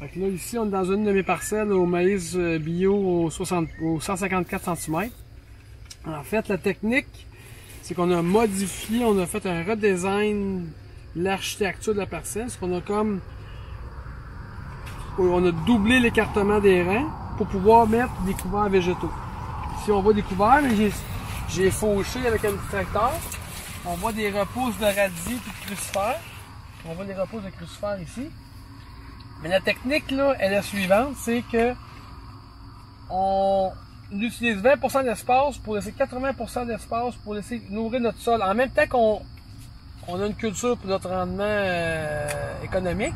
Fait que là, ici, on est dans une de mes parcelles au maïs bio au 154 cm. En fait, la technique, c'est qu'on a modifié, on a fait un redesign de l'architecture de la parcelle. C'est qu'on a comme... On a doublé l'écartement des rangs pour pouvoir mettre des couverts végétaux. Si on voit des couverts, j'ai fauché avec un petit tracteur. On voit des repousses de radis et de crucifères. On voit des repousses de crucifères ici. Mais la technique, là, elle est la suivante, c'est que on utilise 20% d'espace pour laisser 80% d'espace pour laisser nourrir notre sol. En même temps qu'on a une culture pour notre rendement économique,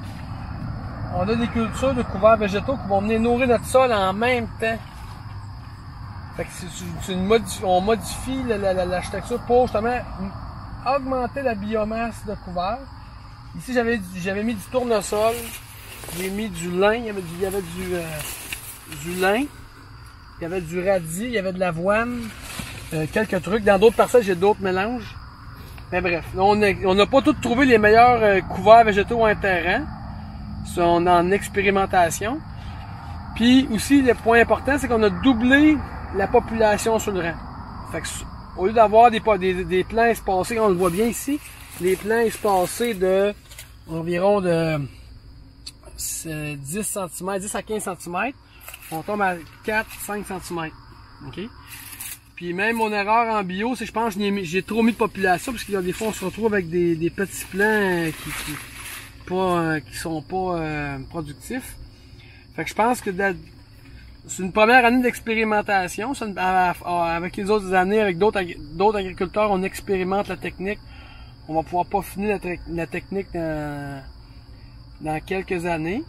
on a des cultures de couverts végétaux qui vont venir nourrir notre sol en même temps. Fait que on modifie l'architecture pour justement augmenter la biomasse de couverts. Ici, j'avais mis du tournesol. J'ai mis du lin, il y avait du lin, il y avait du radis, il y avait de l'avoine, quelques trucs. Dans d'autres parcelles, j'ai d'autres mélanges. Mais bref, on n'a pas tous trouvé les meilleurs couverts végétaux en terrain. Ils sont en expérimentation. Puis aussi, le point important, c'est qu'on a doublé la population sur le rang. Fait que, au lieu d'avoir des plants espacés, on le voit bien ici, les plants espacés de environ de 10 cm, 10 à 15 cm, on tombe à 4-5 cm. Okay? Puis même mon erreur en bio, c'est que je pense que j'ai trop mis de population, parce que des fois on se retrouve avec des petits plants qui sont pas productifs. Fait que je pense que c'est une première année d'expérimentation. Avec les autres années, avec d'autres agriculteurs, on expérimente la technique. On va pouvoir peaufiner la technique dans quelques années.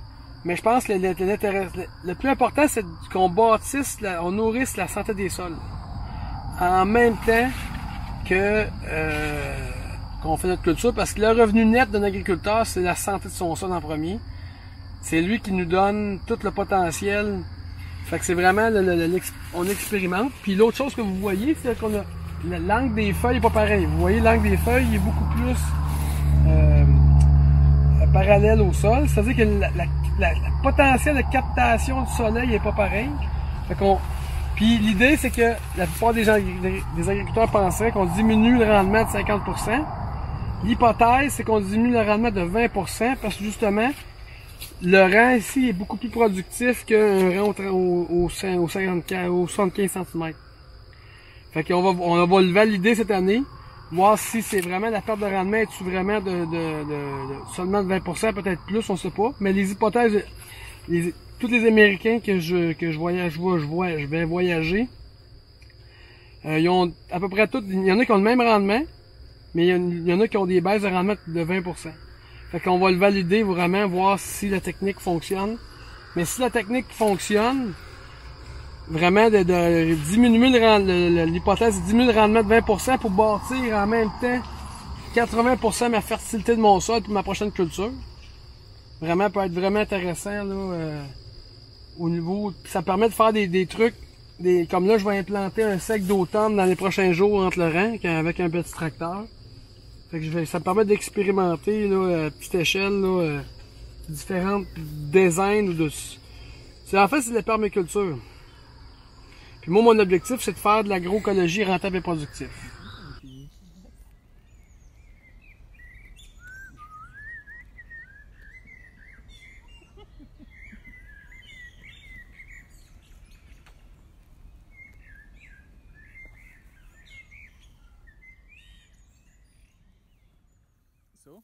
Mais je pense que le plus important, c'est qu'on bâtisse, on nourrisse la santé des sols. En même temps qu'on fait notre culture, parce que le revenu net d'un agriculteur, c'est la santé de son sol en premier. C'est lui qui nous donne tout le potentiel. Fait que c'est vraiment, on expérimente. Puis l'autre chose que vous voyez, c'est qu'on a l'angle des feuilles n'est pas pareil. Vous voyez, l'angle des feuilles est beaucoup plus... parallèle au sol, c'est-à-dire que le potentiel de captation du soleil n'est pas pareil. Puis l'idée, c'est que la plupart des agriculteurs penseraient qu'on diminue le rendement de 50%. L'hypothèse, c'est qu'on diminue le rendement de 20%, parce que justement, le rang ici est beaucoup plus productif qu'un rang au 75 cm. Fait qu'on va le valider cette année. Voir si c'est vraiment la perte de rendement, est-ce vraiment seulement de 20%, peut-être plus, on ne sait pas. Mais les hypothèses, tous les Américains que je vais voyager, ils ont à peu près tous, il y en a qui ont le même rendement, mais il y en a qui ont des baisses de rendement de 20%. Fait qu'on va le valider vraiment, voir si la technique fonctionne. Mais si la technique fonctionne, vraiment de diminuer l'hypothèse de diminuer le rendement de 20% pour bâtir en même temps 80% ma fertilité de mon sol pour ma prochaine culture. Vraiment, peut être vraiment intéressant là, au niveau... Ça permet de faire des trucs, comme là je vais implanter un sec d'automne dans les prochains jours entre le rang avec un petit tracteur. Fait que ça me permet d'expérimenter à petite échelle là, différentes designs. En fait, c'est de la permaculture. Puis moi, mon objectif, c'est de faire de l'agroécologie rentable et productive. So?